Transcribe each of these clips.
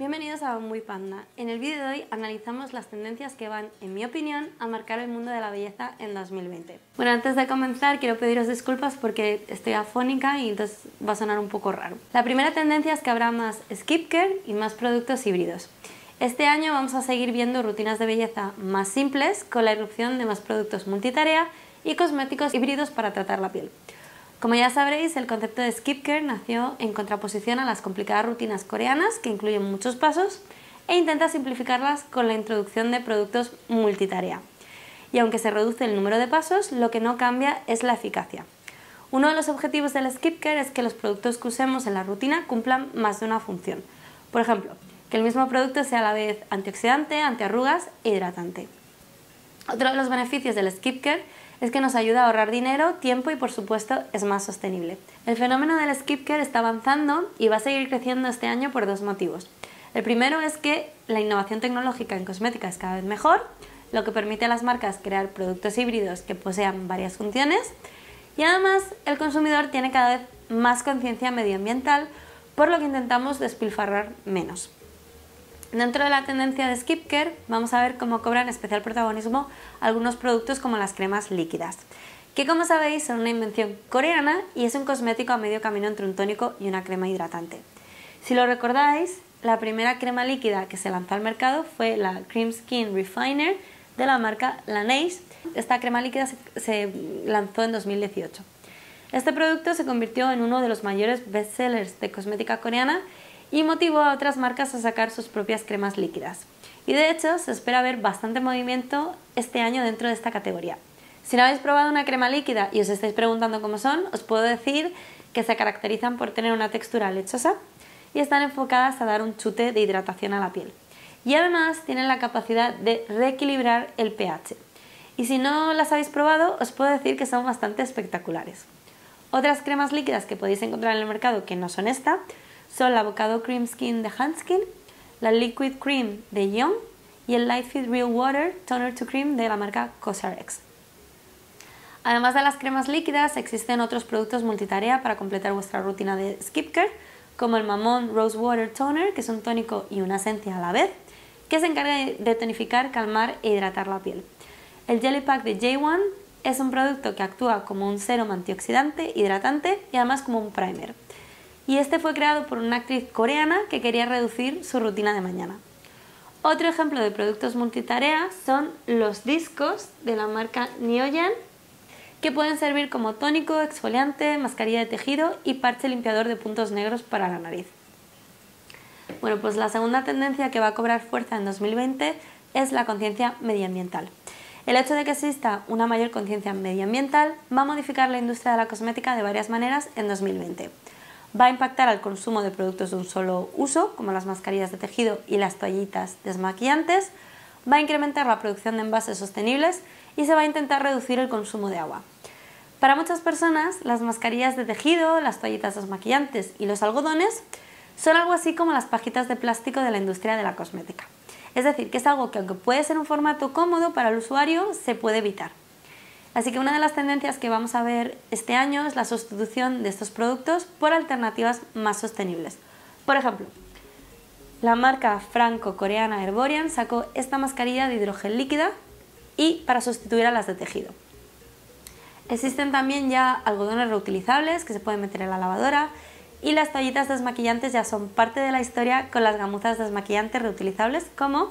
Bienvenidos a Muy Panda. En el vídeo de hoy analizamos las tendencias que van, en mi opinión, a marcar el mundo de la belleza en 2020. Bueno, antes de comenzar quiero pediros disculpas porque estoy afónica y entonces va a sonar un poco raro. La primera tendencia es que habrá más SkipCare y más productos híbridos. Este año vamos a seguir viendo rutinas de belleza más simples con la irrupción de más productos multitarea y cosméticos híbridos para tratar la piel. Como ya sabréis, el concepto de SkipCare nació en contraposición a las complicadas rutinas coreanas que incluyen muchos pasos e intenta simplificarlas con la introducción de productos multitarea. Y aunque se reduce el número de pasos, lo que no cambia es la eficacia. Uno de los objetivos del SkipCare es que los productos que usemos en la rutina cumplan más de una función. Por ejemplo, que el mismo producto sea a la vez antioxidante, antiarrugas e hidratante. Otro de los beneficios del SkipCare es que nos ayuda a ahorrar dinero, tiempo y por supuesto es más sostenible. El fenómeno del SkipCare está avanzando y va a seguir creciendo este año por dos motivos. El primero es que la innovación tecnológica en cosmética es cada vez mejor, lo que permite a las marcas crear productos híbridos que posean varias funciones y además el consumidor tiene cada vez más conciencia medioambiental, por lo que intentamos despilfarrar menos. Dentro de la tendencia de SkipCare vamos a ver cómo cobran especial protagonismo algunos productos como las cremas líquidas, que como sabéis son una invención coreana y es un cosmético a medio camino entre un tónico y una crema hidratante. Si lo recordáis, la primera crema líquida que se lanzó al mercado fue la Cream Skin Refiner de la marca Laneige. Esta crema líquida se lanzó en 2018. Este producto se convirtió en uno de los mayores bestsellers de cosmética coreana y motivó a otras marcas a sacar sus propias cremas líquidas. Y de hecho, se espera ver bastante movimiento este año dentro de esta categoría. Si no habéis probado una crema líquida y os estáis preguntando cómo son, os puedo decir que se caracterizan por tener una textura lechosa y están enfocadas a dar un chute de hidratación a la piel. Y además tienen la capacidad de reequilibrar el pH. Y si no las habéis probado, os puedo decir que son bastante espectaculares. Otras cremas líquidas que podéis encontrar en el mercado que no son esta son la Avocado Cream Skin de Skin, la Liquid Cream de Yeon y el Light Fit Real Water Toner to Cream de la marca COSRX. Además de las cremas líquidas, existen otros productos multitarea para completar vuestra rutina de SkipCare, como el Mamonde Rose Water Toner, que es un tónico y una esencia a la vez, que se encarga de tonificar, calmar e hidratar la piel. El Jelly Pack de J. One es un producto que actúa como un sérum antioxidante, hidratante y además como un primer. Y este fue creado por una actriz coreana que quería reducir su rutina de mañana. Otro ejemplo de productos multitarea son los discos de la marca Nioyen, que pueden servir como tónico, exfoliante, mascarilla de tejido y parche limpiador de puntos negros para la nariz. Bueno, pues la segunda tendencia que va a cobrar fuerza en 2020 es la conciencia medioambiental. El hecho de que exista una mayor conciencia medioambiental va a modificar la industria de la cosmética de varias maneras en 2020. Va a impactar al consumo de productos de un solo uso, como las mascarillas de tejido y las toallitas desmaquillantes, va a incrementar la producción de envases sostenibles y se va a intentar reducir el consumo de agua. Para muchas personas, las mascarillas de tejido, las toallitas desmaquillantes y los algodones son algo así como las pajitas de plástico de la industria de la cosmética. Es decir, que es algo que, aunque puede ser un formato cómodo para el usuario, se puede evitar. Así que una de las tendencias que vamos a ver este año es la sustitución de estos productos por alternativas más sostenibles. Por ejemplo, la marca franco-coreana Erborian sacó esta mascarilla de hidrogel líquida y para sustituir a las de tejido. Existen también ya algodones reutilizables que se pueden meter en la lavadora y las toallitas desmaquillantes ya son parte de la historia con las gamuzas desmaquillantes reutilizables como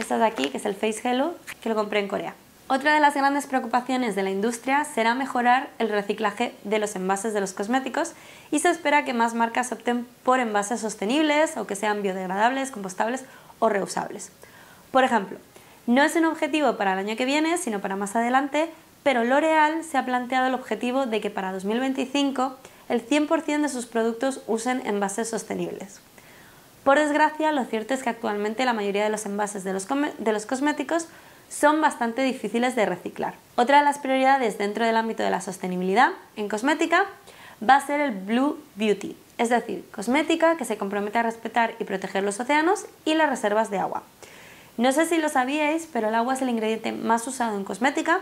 esta de aquí, que es el Face Halo, que lo compré en Corea. Otra de las grandes preocupaciones de la industria será mejorar el reciclaje de los envases de los cosméticos y se espera que más marcas opten por envases sostenibles o que sean biodegradables, compostables o reusables. Por ejemplo, no es un objetivo para el año que viene, sino para más adelante, pero L'Oréal se ha planteado el objetivo de que para 2025 el 100% de sus productos usen envases sostenibles. Por desgracia, lo cierto es que actualmente la mayoría de los envases de los cosméticos son bastante difíciles de reciclar. Otra de las prioridades dentro del ámbito de la sostenibilidad en cosmética va a ser el blue beauty, es decir, cosmética que se compromete a respetar y proteger los océanos y las reservas de agua. No sé si lo sabíais, pero el agua es el ingrediente más usado en cosmética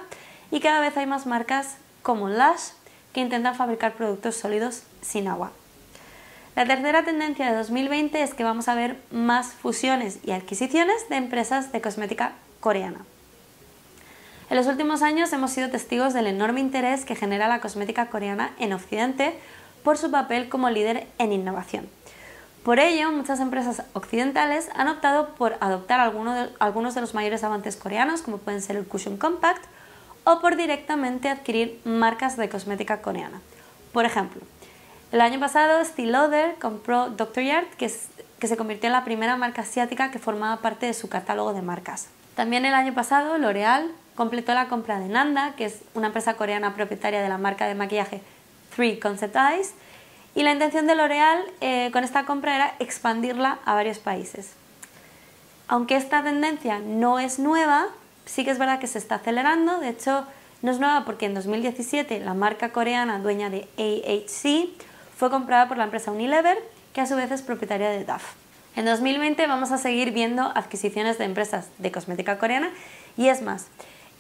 y cada vez hay más marcas como Lush que intentan fabricar productos sólidos sin agua. La tercera tendencia de 2020 es que vamos a ver más fusiones y adquisiciones de empresas de cosmética coreana. En los últimos años hemos sido testigos del enorme interés que genera la cosmética coreana en Occidente por su papel como líder en innovación. Por ello, muchas empresas occidentales han optado por adoptar algunos de los mayores avances coreanos, como pueden ser el Cushion Compact, o por directamente adquirir marcas de cosmética coreana. Por ejemplo, el año pasado Estée Lauder compró Dr. Jart, que se convirtió en la primera marca asiática que formaba parte de su catálogo de marcas. También el año pasado L'Oréal completó la compra de Nanda, que es una empresa coreana propietaria de la marca de maquillaje Three Concept Eyes, y la intención de L'Oréal con esta compra era expandirla a varios países. Aunque esta tendencia no es nueva, sí que es verdad que se está acelerando. De hecho, no es nueva porque en 2017 la marca coreana dueña de AHC fue comprada por la empresa Unilever, que a su vez es propietaria de DAF. En 2020 vamos a seguir viendo adquisiciones de empresas de cosmética coreana, y es más,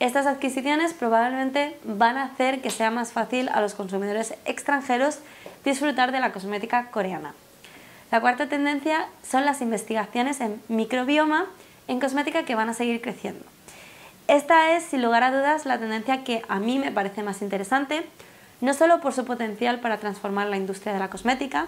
estas adquisiciones probablemente van a hacer que sea más fácil a los consumidores extranjeros disfrutar de la cosmética coreana. La cuarta tendencia son las investigaciones en microbioma en cosmética, que van a seguir creciendo. Esta es, sin lugar a dudas, la tendencia que a mí me parece más interesante, no solo por su potencial para transformar la industria de la cosmética,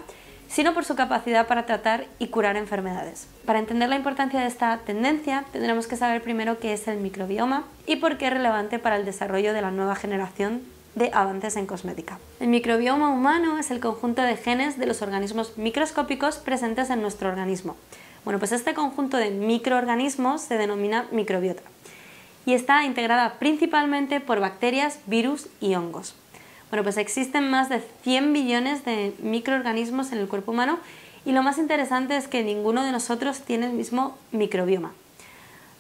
sino por su capacidad para tratar y curar enfermedades. Para entender la importancia de esta tendencia, tendremos que saber primero qué es el microbioma y por qué es relevante para el desarrollo de la nueva generación de avances en cosmética. El microbioma humano es el conjunto de genes de los organismos microscópicos presentes en nuestro organismo. Bueno, pues este conjunto de microorganismos se denomina microbiota y está integrada principalmente por bacterias, virus y hongos. Bueno, pues existen más de 100 billones de microorganismos en el cuerpo humano, y lo más interesante es que ninguno de nosotros tiene el mismo microbioma.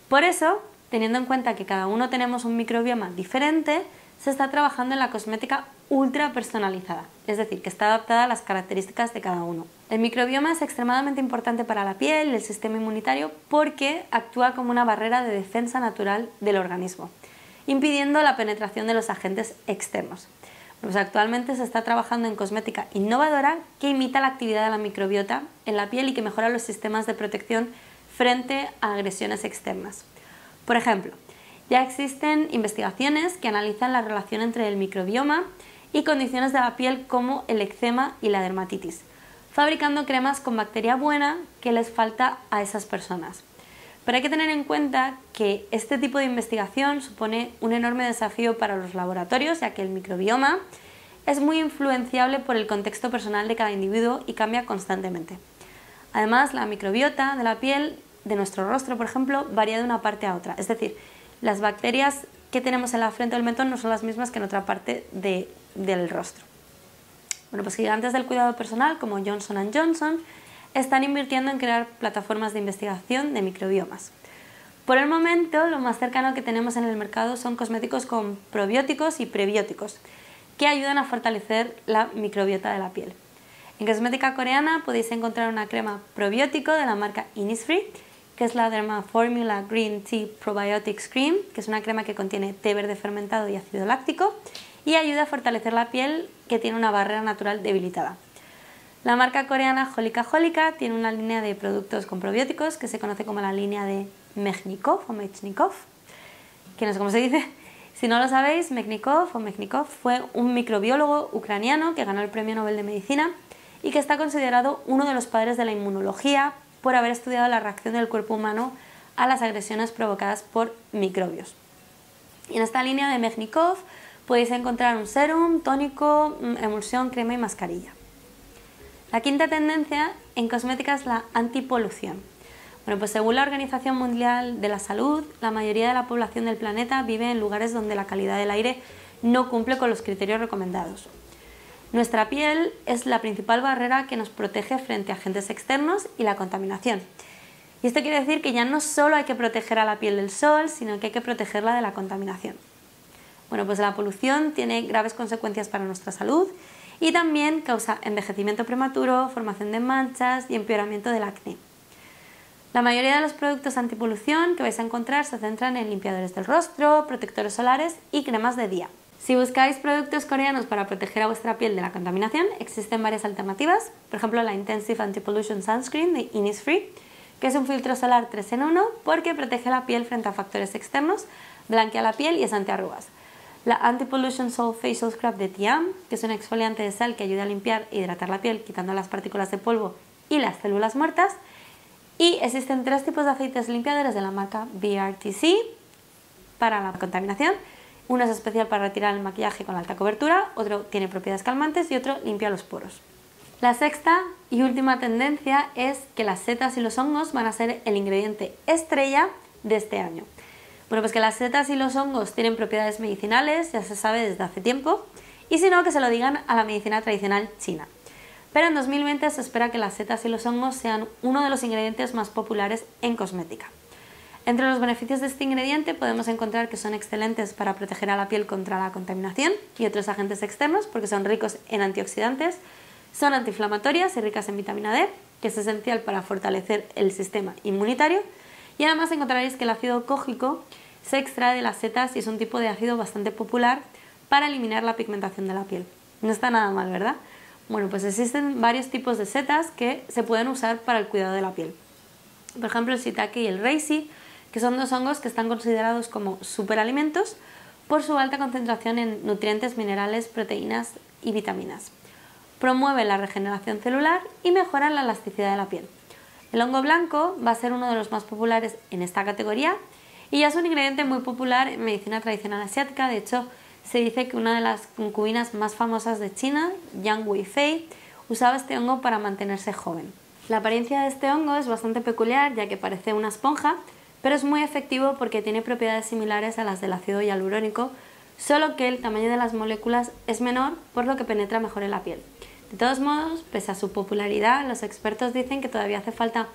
Por eso, teniendo en cuenta que cada uno tenemos un microbioma diferente, se está trabajando en la cosmética ultra personalizada, es decir, que está adaptada a las características de cada uno. El microbioma es extremadamente importante para la piel y el sistema inmunitario porque actúa como una barrera de defensa natural del organismo, impidiendo la penetración de los agentes externos. Pues actualmente se está trabajando en cosmética innovadora que imita la actividad de la microbiota en la piel y que mejora los sistemas de protección frente a agresiones externas. Por ejemplo, ya existen investigaciones que analizan la relación entre el microbioma y condiciones de la piel como el eczema y la dermatitis, fabricando cremas con bacteria buena que les falta a esas personas. Pero hay que tener en cuenta que este tipo de investigación supone un enorme desafío para los laboratorios, ya que el microbioma es muy influenciable por el contexto personal de cada individuo y cambia constantemente. Además, la microbiota de la piel, de nuestro rostro, por ejemplo, varía de una parte a otra. Es decir, las bacterias que tenemos en la frente o el mentón no son las mismas que en otra parte del rostro. Bueno, pues gigantes del cuidado personal como Johnson & Johnson están invirtiendo en crear plataformas de investigación de microbiomas. Por el momento, lo más cercano que tenemos en el mercado son cosméticos con probióticos y prebióticos, que ayudan a fortalecer la microbiota de la piel. En cosmética coreana podéis encontrar una crema probiótico de la marca Innisfree, que es la Derma Formula Green Tea Probiotics Cream, que es una crema que contiene té verde fermentado y ácido láctico, y ayuda a fortalecer la piel que tiene una barrera natural debilitada. La marca coreana Holika Holika tiene una línea de productos con probióticos que se conoce como la línea de Mechnikov o Mechnikov, que no sé cómo se dice. Si no lo sabéis, Mechnikov fue un microbiólogo ucraniano que ganó el premio Nobel de Medicina y que está considerado uno de los padres de la inmunología por haber estudiado la reacción del cuerpo humano a las agresiones provocadas por microbios. Y en esta línea de Mechnikov podéis encontrar un sérum, tónico, emulsión, crema y mascarilla. La quinta tendencia en cosmética es la antipolución. Bueno, pues según la Organización Mundial de la Salud, la mayoría de la población del planeta vive en lugares donde la calidad del aire no cumple con los criterios recomendados. Nuestra piel es la principal barrera que nos protege frente a agentes externos y la contaminación. Y esto quiere decir que ya no solo hay que proteger a la piel del sol, sino que hay que protegerla de la contaminación. Bueno, pues la polución tiene graves consecuencias para nuestra salud y también causa envejecimiento prematuro, formación de manchas y empeoramiento del acné. La mayoría de los productos antipolución que vais a encontrar se centran en limpiadores del rostro, protectores solares y cremas de día. Si buscáis productos coreanos para proteger a vuestra piel de la contaminación, existen varias alternativas, por ejemplo la Intensive Anti-Pollution Sunscreen de Innisfree, que es un filtro solar 3 en 1 porque protege la piel frente a factores externos, blanquea la piel y es antiarrugas. La Anti-Pollution Sol Facial Scrub de Tiam, que es un exfoliante de sal que ayuda a limpiar e hidratar la piel quitando las partículas de polvo y las células muertas. Y existen tres tipos de aceites limpiadores de la marca BRTC para la contaminación. Uno es especial para retirar el maquillaje con alta cobertura, otro tiene propiedades calmantes y otro limpia los poros. La sexta y última tendencia es que las setas y los hongos van a ser el ingrediente estrella de este año. Bueno, pues que las setas y los hongos tienen propiedades medicinales, ya se sabe desde hace tiempo, y si no, que se lo digan a la medicina tradicional china. Pero en 2020 se espera que las setas y los hongos sean uno de los ingredientes más populares en cosmética. Entre los beneficios de este ingrediente podemos encontrar que son excelentes para proteger a la piel contra la contaminación y otros agentes externos porque son ricos en antioxidantes, son antiinflamatorias y ricas en vitamina D, que es esencial para fortalecer el sistema inmunitario. Y además encontraréis que el ácido cójico se extrae de las setas y es un tipo de ácido bastante popular para eliminar la pigmentación de la piel. No está nada mal, ¿verdad? Bueno, pues existen varios tipos de setas que se pueden usar para el cuidado de la piel. Por ejemplo, el shiitake y el reishi, que son dos hongos que están considerados como superalimentos por su alta concentración en nutrientes, minerales, proteínas y vitaminas. Promueve la regeneración celular y mejora la elasticidad de la piel. El hongo blanco va a ser uno de los más populares en esta categoría y ya es un ingrediente muy popular en medicina tradicional asiática. De hecho, se dice que una de las concubinas más famosas de China, Yang Weifei, usaba este hongo para mantenerse joven. La apariencia de este hongo es bastante peculiar, ya que parece una esponja, pero es muy efectivo porque tiene propiedades similares a las del ácido hialurónico, solo que el tamaño de las moléculas es menor, por lo que penetra mejor en la piel. De todos modos, pese a su popularidad, los expertos dicen que todavía hace falta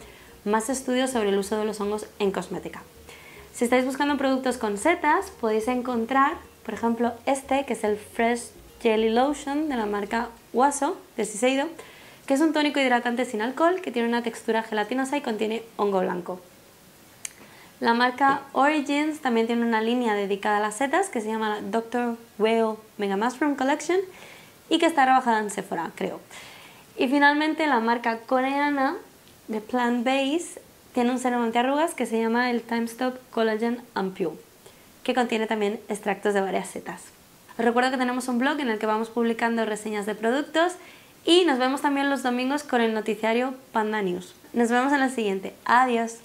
más estudios sobre el uso de los hongos en cosmética. Si estáis buscando productos con setas, podéis encontrar, por ejemplo, este, que es el Fresh Jelly Lotion de la marca Waso de Shiseido, que es un tónico hidratante sin alcohol que tiene una textura gelatinosa y contiene hongo blanco. La marca Origins también tiene una línea dedicada a las setas que se llama Dr. Whale Mega Mushroom Collection y que está rebajada en Sephora, creo. Y finalmente la marca coreana de Plant Base tiene un serum antiarrugas que se llama el Time Stop Collagen Ampule, que contiene también extractos de varias setas. Os recuerdo que tenemos un blog en el que vamos publicando reseñas de productos y nos vemos también los domingos con el noticiario Panda News. Nos vemos en el siguiente. Adiós.